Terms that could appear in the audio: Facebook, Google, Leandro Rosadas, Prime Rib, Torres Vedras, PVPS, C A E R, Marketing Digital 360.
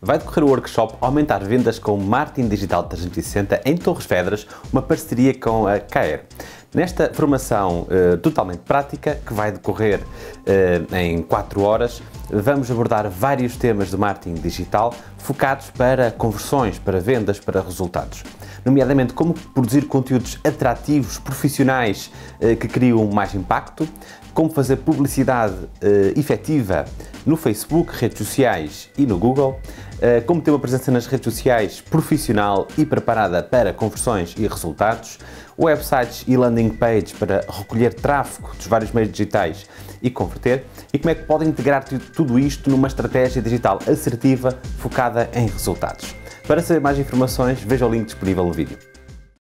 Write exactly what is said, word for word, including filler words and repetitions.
vai decorrer o workshop Aumentar Vendas com Marketing Digital trezentos e sessenta em Torres Vedras, uma parceria com a C A E R. Nesta formação eh, totalmente prática, que vai decorrer eh, em quatro horas, vamos abordar vários temas de marketing digital focados para conversões, para vendas, para resultados. Nomeadamente, como produzir conteúdos atrativos, profissionais, eh, que criam mais impacto, como fazer publicidade eh, efetiva no Facebook, redes sociais e no Google, eh, como ter uma presença nas redes sociais profissional e preparada para conversões e resultados, websites e landing pages para recolher tráfego dos vários meios digitais e converter, e como é que podem integrar tudo isto numa estratégia digital assertiva focada em resultados. Para saber mais informações, veja o link disponível no vídeo.